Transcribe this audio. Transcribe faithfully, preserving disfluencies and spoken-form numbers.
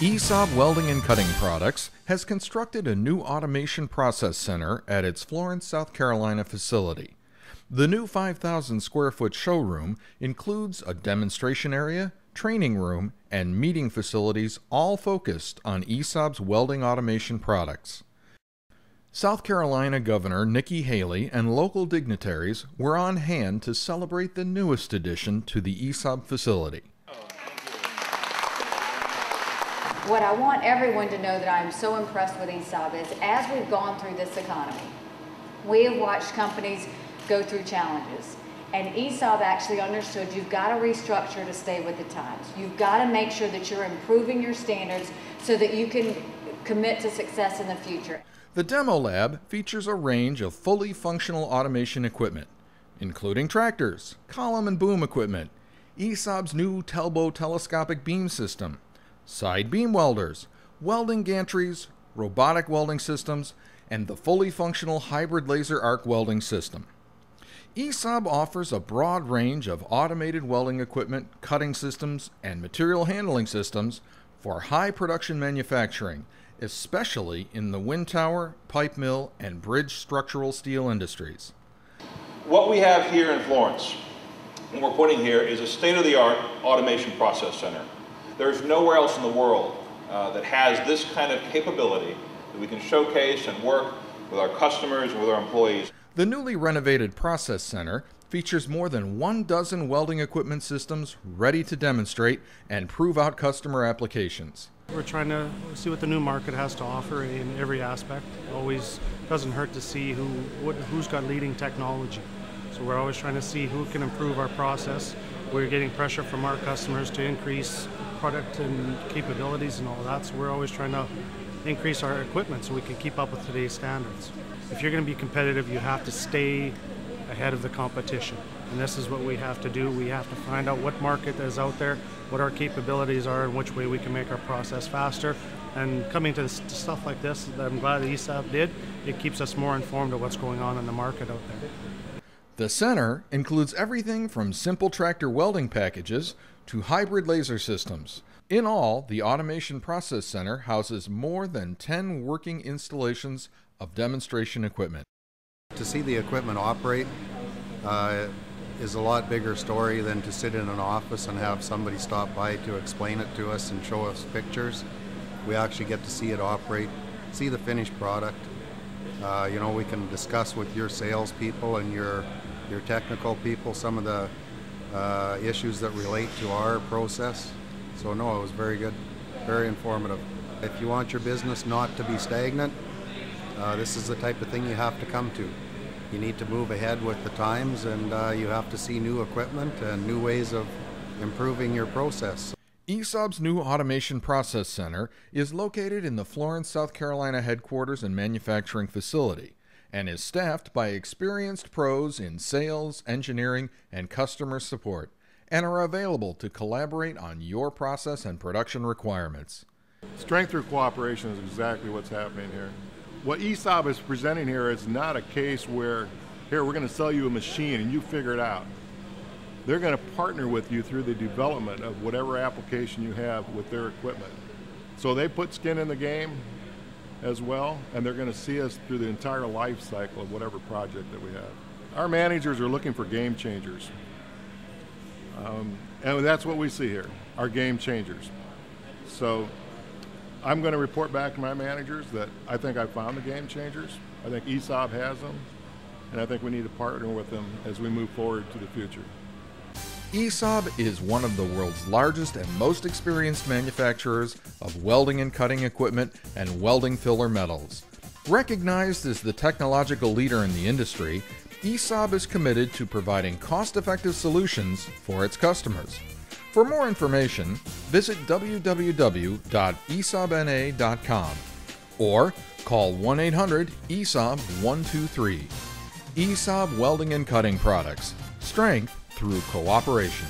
E S A B Welding and Cutting Products has constructed a new automation process center at its Florence, South Carolina facility. The new five thousand square foot showroom includes a demonstration area, training room, and meeting facilities, all focused on E S A B's welding automation products. South Carolina Governor Nikki Haley and local dignitaries were on hand to celebrate the newest addition to the E S A B facility. What I want everyone to know that I am so impressed with E S A B is, as we've gone through this economy, we have watched companies go through challenges. And E S A B actually understood you've got to restructure to stay with the times. You've got to make sure that you're improving your standards so that you can commit to success in the future. The demo lab features a range of fully functional automation equipment, including tractors, column and boom equipment, E S A B's new Telbo telescopic beam system, side beam welders, welding gantries, robotic welding systems, and the fully functional hybrid laser arc welding system. E S A B offers a broad range of automated welding equipment, cutting systems, and material handling systems for high production manufacturing, especially in the wind tower, pipe mill, and bridge structural steel industries. What we have here in Florence, and we're putting here, is a state-of-the-art automation process center. There's nowhere else in the world uh, that has this kind of capability that we can showcase and work with our customers and with our employees. The newly renovated process center features more than one dozen welding equipment systems ready to demonstrate and prove out customer applications. We're trying to see what the new market has to offer in every aspect. It always doesn't hurt to see who, what, who's got leading technology. So we're always trying to see who can improve our process. We're getting pressure from our customers to increase product and capabilities and all that, so we're always trying to increase our equipment so we can keep up with today's standards. If you're going to be competitive, you have to stay ahead of the competition, and this is what we have to do. We have to find out what market is out there, what our capabilities are, and which way we can make our process faster. And coming to, this, to stuff like this that I'm glad that E S A B did, it keeps us more informed of what's going on in the market out there. The center includes everything from simple tractor welding packages to hybrid laser systems. In all, the Automation Process Center houses more than ten working installations of demonstration equipment. To see the equipment operate uh, is a lot bigger story than to sit in an office and have somebody stop by to explain it to us and show us pictures. We actually get to see it operate, see the finished product. Uh, you know, we can discuss with your salespeople and your your technical people some of the uh, issues that relate to our process. So no, it was very good, very informative. If you want your business not to be stagnant, uh, this is the type of thing you have to come to. You need to move ahead with the times, and uh, you have to see new equipment and new ways of improving your process. E S A B's new Automation Process Center is located in the Florence, South Carolina headquarters and manufacturing facility, and is staffed by experienced pros in sales, engineering, and customer support, and are available to collaborate on your process and production requirements. Strength through cooperation is exactly what's happening here. What E S A B is presenting here is not a case where, here, we're going to sell you a machine and you figure it out. They're going to partner with you through the development of whatever application you have with their equipment. So they put skin in the game as well, and they're going to see us through the entire life cycle of whatever project that we have. Our managers are looking for game changers. Um, and that's what we see here, our game changers. So I'm going to report back to my managers that I think I found the game changers. I think E S A B has them, and I think we need to partner with them as we move forward to the future. E S A B is one of the world's largest and most experienced manufacturers of welding and cutting equipment and welding filler metals. Recognized as the technological leader in the industry, E S A B is committed to providing cost-effective solutions for its customers. For more information, visit w w w dot e s a b n a dot com or call one eight hundred E S A B one two three. E S A B Welding and Cutting Products. Strength through cooperation.